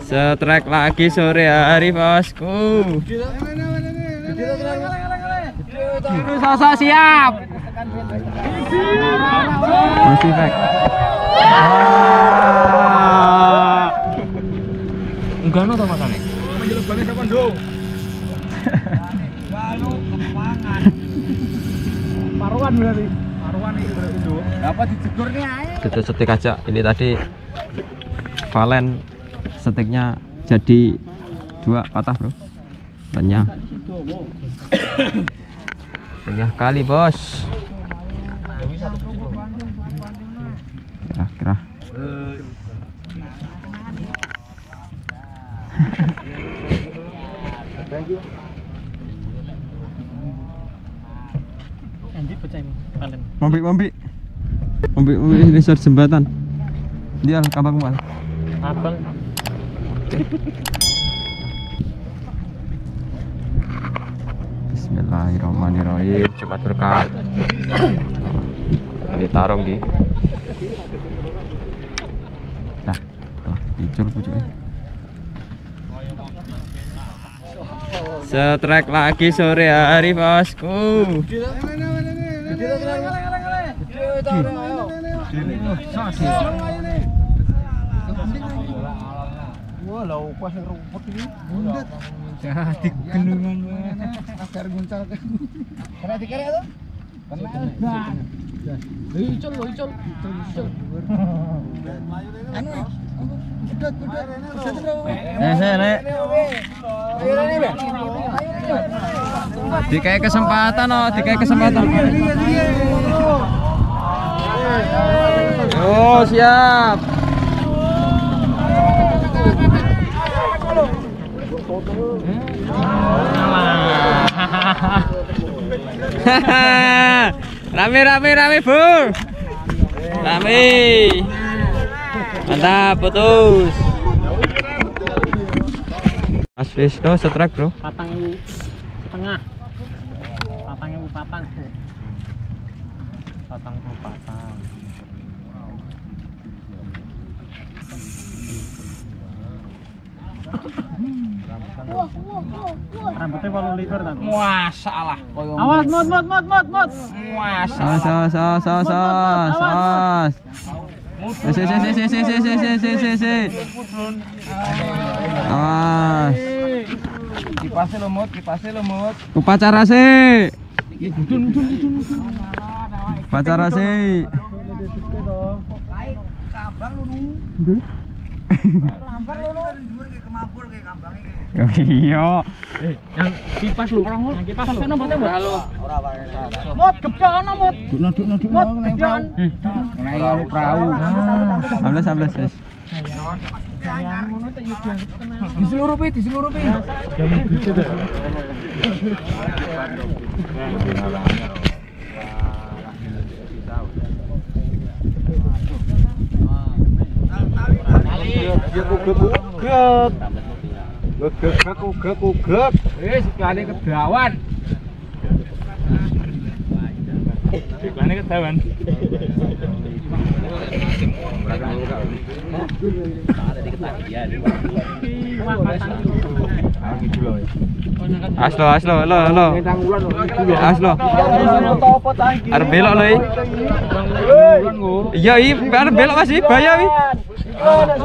Setrek lagi sore hari bosku. Sosok siap. Masih back. Enggak nonton makannya. Menjelubkannya kapan dong? Baru kemangan. Paruan berarti. Paruan itu berarti dong. Dapat dicegurnya aja. Kita setik aja. Ini tadi Valen. Seteknya jadi dua patah bro, banyak kali bos, kira-kira mombi resort jembatan dia kampung mal apel. Bismillahirrahmanirrahim. Coba terkait ditaruh di nah dicur pucuknya. Setrek lagi sore hari bosku. Walau pas rumput ini bundet jadi genungan agar guncal ke kena dikira tuh kena icol anu budat dikai kesempatan oh dikai kesempatan oh siap. Rame bur, rame, mantap putus. Mas Wisnu setrek bro. Patang setengah, patang ibu patang, patang ibu patang. Rambutnya kalau liver tak? Masalah. Awas, mut. Masalah. Sas. Si. Awas. Kipasnya lumut. Upacara sih. Upacara sih. Lampar lu dhuwur ki kemabur ki kambange ki. Iya. Yang kipas lu orang ngono. Kipas ono boten, Mbak? Ora wae. Mut gebek ono, mut. Duk-duk nang prau. Nang prau. 11 wis. Yang ngono tak yo diang tenan. Diselurupi. Ya gitu ta. Gugek. Wis iklane kedawan. Aslo. Arep belok lho iki. Iya iki arep belok Mas iki bahaya iki. Gak.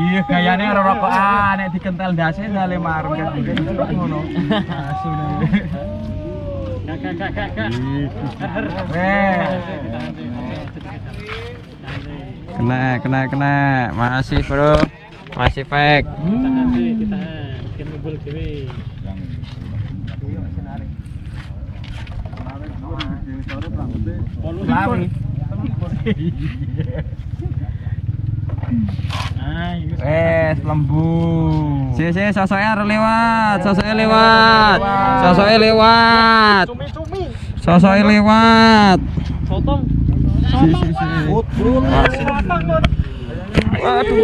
Iya, kayaknya rokok-rokokan yang dikental dasi dari market ngono. Kakak. Kena. Masih, bro. Masih fake. Kita ngebul dewe. Lari. Wes lembu. Sih sosoknya lewat, sosoknya lewat. Sotong. Waduh.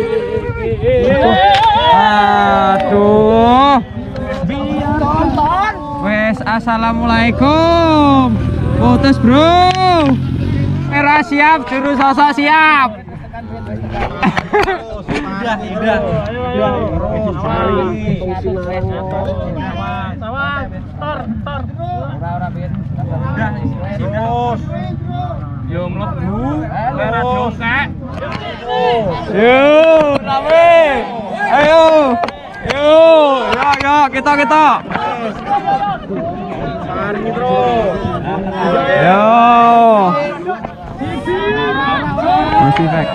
Aduh. Wes assalamualaikum. Putus, Bro. Merah siap, juru sosok siap. Sudah. Ayo, kita. Masih back.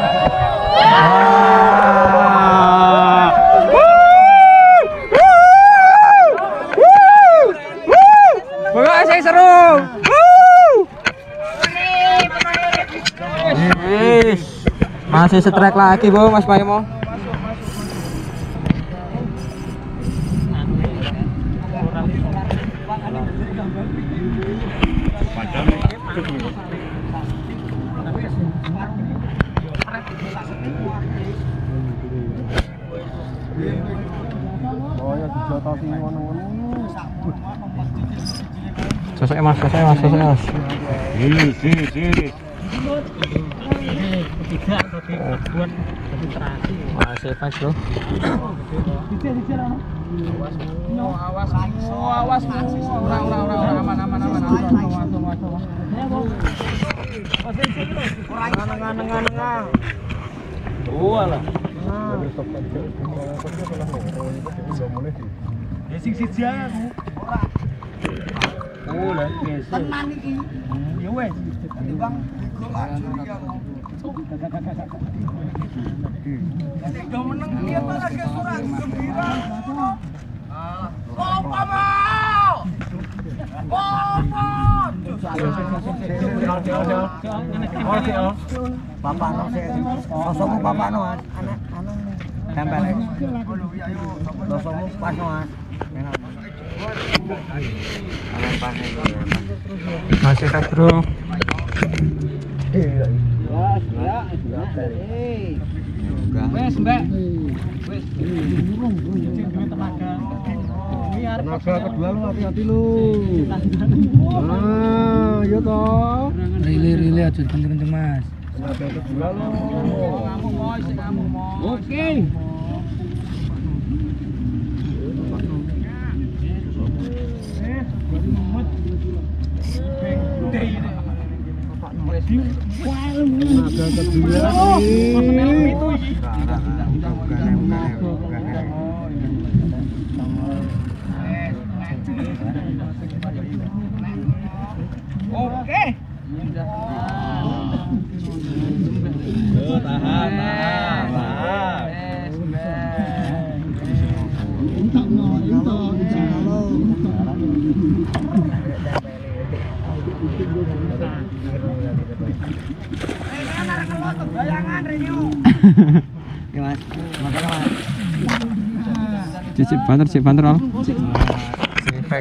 Masih strike lagi, Bu, Mas Paimo. Sosoknya mas. Sini. Masih pas, Bro. Awas. Ora aman. Masih tak, Bro. Tenaga kedua lu hati-hati lu. Iya toh. Rile aja kenceng-kenceng, Mas. Tenaga kedua lu. Kamu, Moy. Oke. Tenaga kedua itu Cip banter al.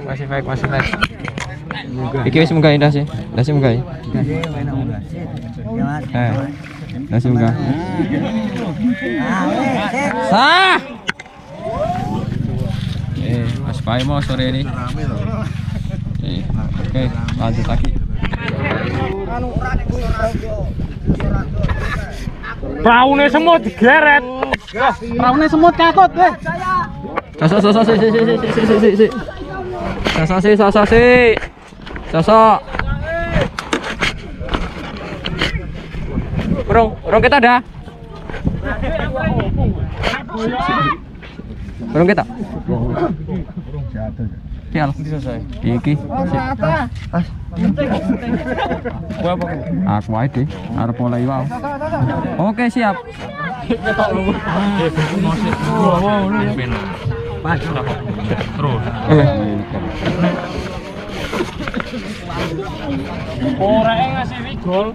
Masih fake. Iki wis munggah indah sih. Munggah. Sah. Mas Paimo sore ini. Oke, lanjut lagi. Raune semut digeret. Raune semut kakut, weh. Sosok. Burung kita dah. Burung jatuh. Kial. Iki. Pas. Aku ae deh, arep mulai wae. Oke, siap. Pas terus. Ora ngasih gol.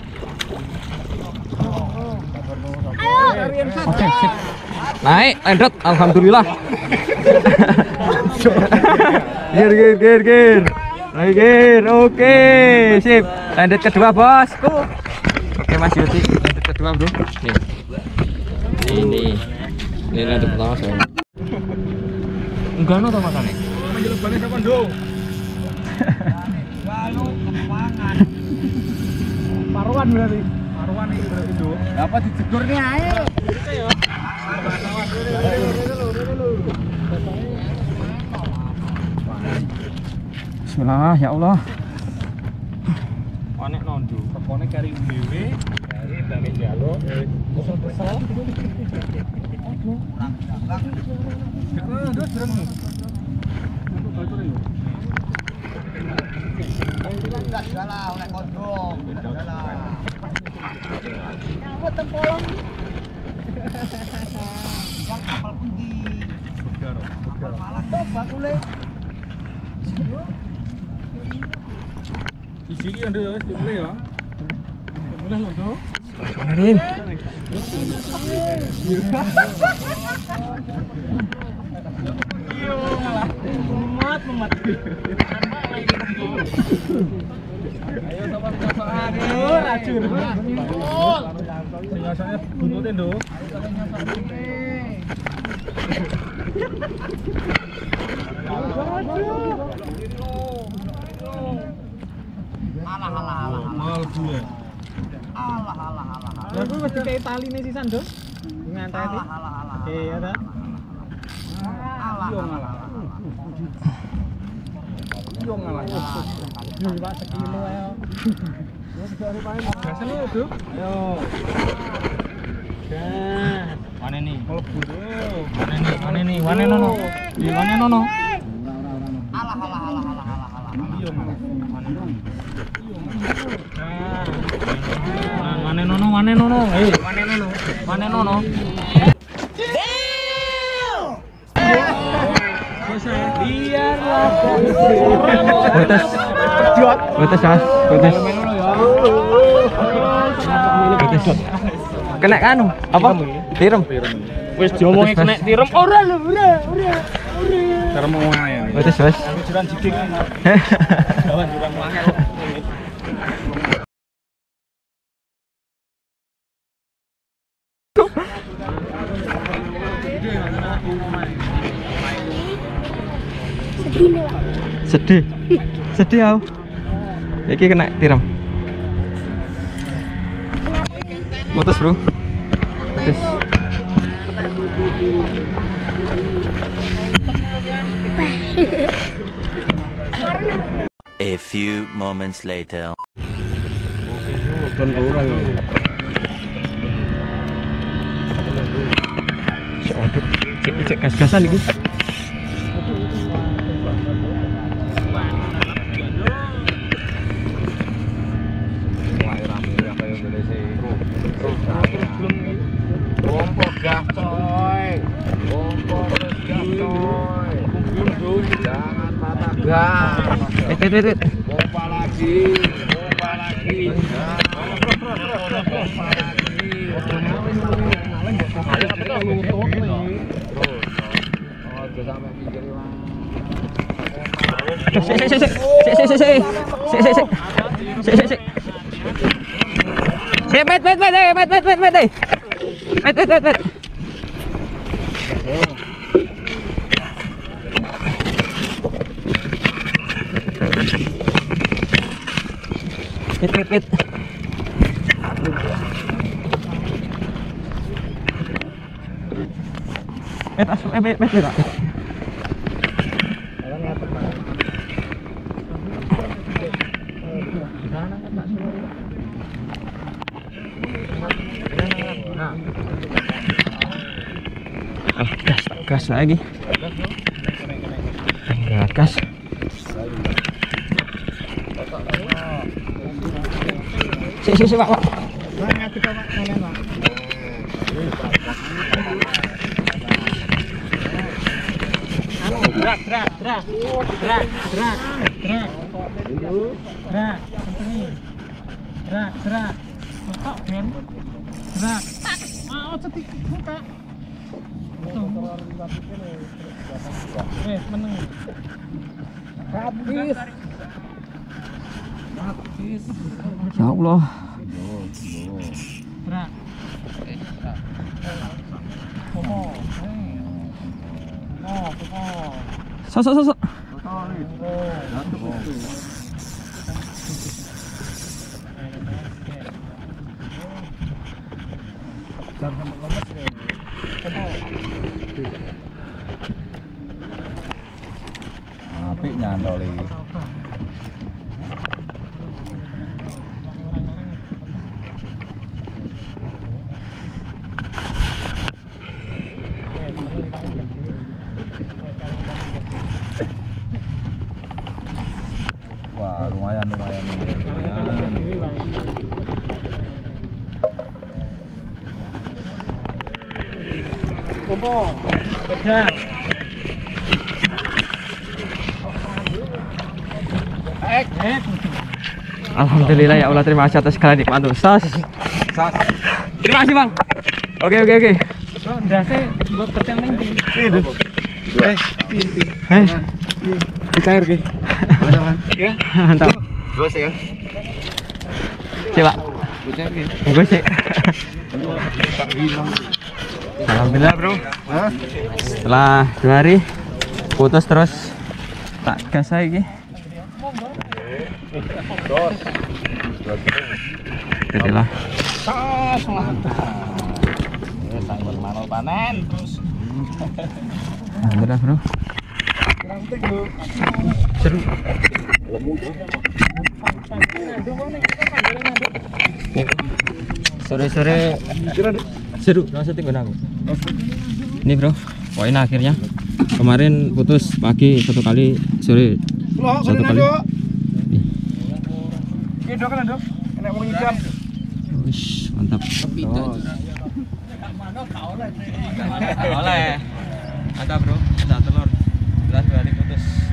Ayo. Oke, sip. Naik, landrot, alhamdulillah. Gir. Naik gir. Oke, sip. Landrot kedua, bosku. Oke, Mas Yuti. Landrot kedua, Bro. Nih. Ini landrot pertama saya. Enggak no to makane. Menjelebane kapan, Nduk? Lalu kepangan. Paruan berarti. Paruan ini berarti, Nduk. Apa dijegur nih ae? Ya. Bismillah, ya Allah. Onek no, Nduk. Tepone kari dhewe, kari bane njaluk. Kesel-kesel. Kena kanu apa? Tirem. Wis diomongke kena tirem ora lho, ora. Tirem wae. Wis wis. Juran jidik. Jawan juran angel. Sedih. Sedih aku. Iki kena tirem. Putus, Bro. Putus. A few moments later. Cek gas-gasan iki. Pompa lagi. Pompa lagi. Pit. Pit. Gas lagi. Gas. Sih Pak. Drak. Mau cetik buka. Meneng. Habis. Habis. Ya Allah. Sok. Apik nyantoli. Wah, lumayan. Kompor, pedang. Alhamdulillah ya Allah, terima kasih atas segala nikmat. Sas. Terima kasih, Bang. Oke. Ndase buat pedang ning ndi? Dicair ge. Ya, mantap. Terus ya. Coba. Bagus sih. Alhamdulillah bro. Setelah 2 hari putus terus tak gas lagi. Jadilah. Alhamdulillah bro. Seru. Sore-sore seru, langsung tinggal aku. Ini bro, poin akhirnya. Kemarin putus pagi 1 kali, sore 1 kali. Wish, mantap. Mantap bro, 1 telur. 2 hari putus.